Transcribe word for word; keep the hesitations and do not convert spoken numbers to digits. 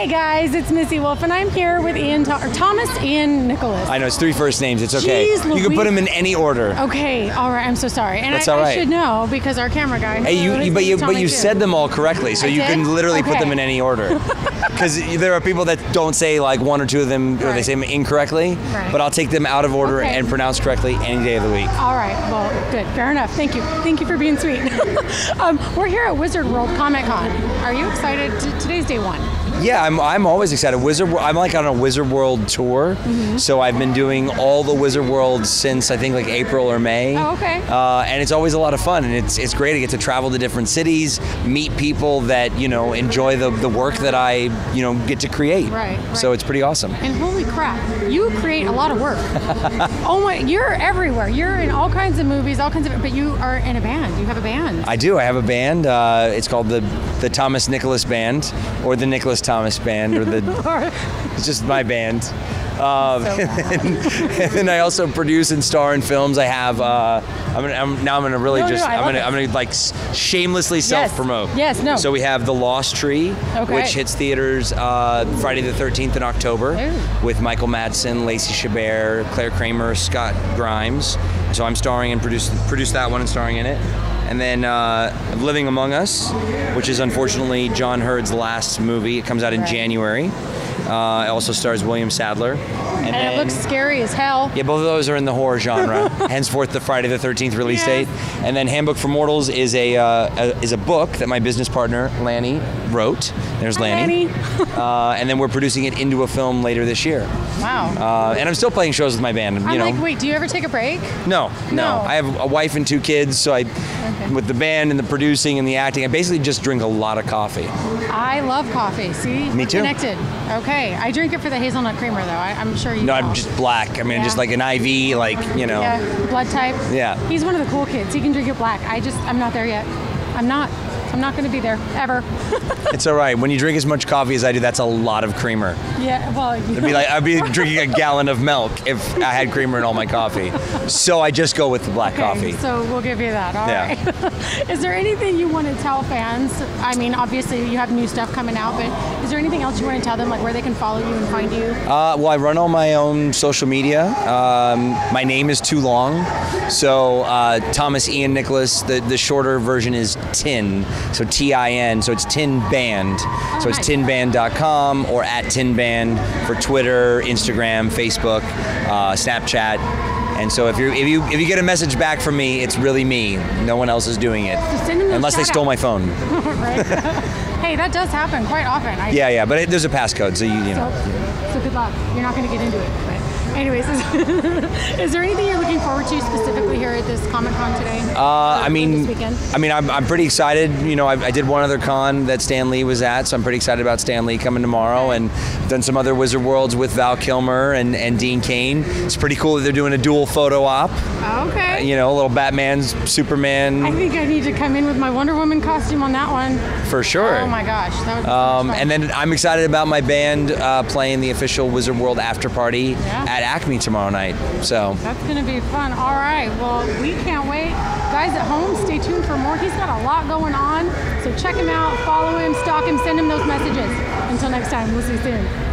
Hey guys, it's Missy Wolf, and I'm here with Ian Th- Thomas Ian Nicholas. I know, it's three first names, it's okay. Jeez, you Louise. Can put them in any order. Okay, all right, I'm so sorry. And That's I, all right. I should know, because our camera guy... Hey, you, you, but you, but you said them all correctly, so I you did? can literally okay. put them in any order. Because there are people that don't say like one or two of them, right. or they say them incorrectly, right. but I'll take them out of order okay. and pronounce correctly any day of the week. All right, well, good, fair enough, thank you. Thank you for being sweet. um, we're here at Wizard World Comic Con. Are you excited? T- today's day one. Yeah, I'm. I'm always excited. Wizard. I'm like on a Wizard World tour, mm-hmm. so I've been doing all the Wizard World since I think like April or May. Oh, okay. Uh, and it's always a lot of fun, and it's it's great. I get to travel to different cities, meet people that you know enjoy the, the work that I you know get to create. Right, right. So it's pretty awesome. And holy crap, you create a lot of work. Oh my, you're everywhere. You're in all kinds of movies, all kinds of. But you are in a band. You have a band. I do. I have a band. Uh, it's called the the Thomas Nicholas Band, or the Nicholas Thomas Band, or the it's just my band. Um, so and, and then I also produce and star in films. I have. Uh, I'm, gonna, I'm now. I'm gonna really no, just. No, no, I'm gonna. It. I'm gonna like shamelessly self-promote. Yes. yes. No. So we have The Lost Tree, okay. which hits theaters uh, Friday the thirteenth in October, Ooh. with Michael Madsen, Lacey Chabert, Claire Kramer, Scott Grimes. So I'm starring and produce produce that one and starring in it. And then uh, Living Among Us, which is unfortunately John Hurd's last movie. It comes out in right. January. Uh, it also stars William Sadler. And, and then, it looks scary as hell. Yeah, both of those are in the horror genre. Henceforth, the Friday the thirteenth release yes. date. And then Handbook for Mortals is a, uh, a is a book that my business partner, Lanny, wrote. There's Hi, Lanny. Lanny. uh, and then we're producing it into a film later this year. Wow. Uh, and I'm still playing shows with my band. I'm you know. like, wait, do you ever take a break? No, no, no. I have a wife and two kids, so I... Okay. With the band and the producing and the acting, I basically just drink a lot of coffee. I love coffee. See, me too. Connected. Okay, I drink it for the hazelnut creamer though. I, I'm sure you. No, know. I'm just black. I mean, yeah. just like an I V, like you know. Yeah. Blood type. Yeah. He's one of the cool kids. He can drink it black. I just, I'm not there yet. I'm not. I'm not going to be there ever. It's all right. When you drink as much coffee as I do, that's a lot of creamer. Yeah, well, you know. It'd be like I'd be drinking a gallon of milk if I had creamer in all my coffee. So I just go with the black okay, coffee. So we'll give you that. All yeah. right. Is there anything you want to tell fans? I mean, obviously you have new stuff coming out, but is there anything else you want to tell them, like where they can follow you and find you? Uh, well, I run all my own social media. Um, my name is too long, so uh, Thomas Ian Nicholas. The the shorter version is Tin. So T I N, so it's Tin Band. So it's tin band dot com or at tinband for Twitter, Instagram, Facebook, uh, Snapchat. And so if you if you if you get a message back from me, it's really me. No one else is doing it, unless they stole my phone. Hey, that does happen quite often. I yeah, yeah, but it, there's a passcode, so you you know. So, so good luck. You're not going to get into it. But. Anyways, is, is there anything you're looking forward to specifically here at this Comic Con today? Uh, I mean, I mean, I'm I'm pretty excited. You know, I, I did one other con that Stan Lee was at, so I'm pretty excited about Stan Lee coming tomorrow, and done some other Wizard Worlds with Val Kilmer and, and Dean Cain. It's pretty cool that they're doing a dual photo op. Okay. Uh, you know, a little Batman, Superman. I think I need to come in with my Wonder Woman costume on that one. For sure. Oh my gosh, that would be so um, much fun. And then I'm excited about my band uh, playing the official Wizard World after party. Yeah. At Acme tomorrow night, so that's gonna be fun. All right, well, we can't wait, guys. At home, stay tuned for more. He's got a lot going on, so check him out, follow him, stalk him, send him those messages. Until next time, we'll see you soon.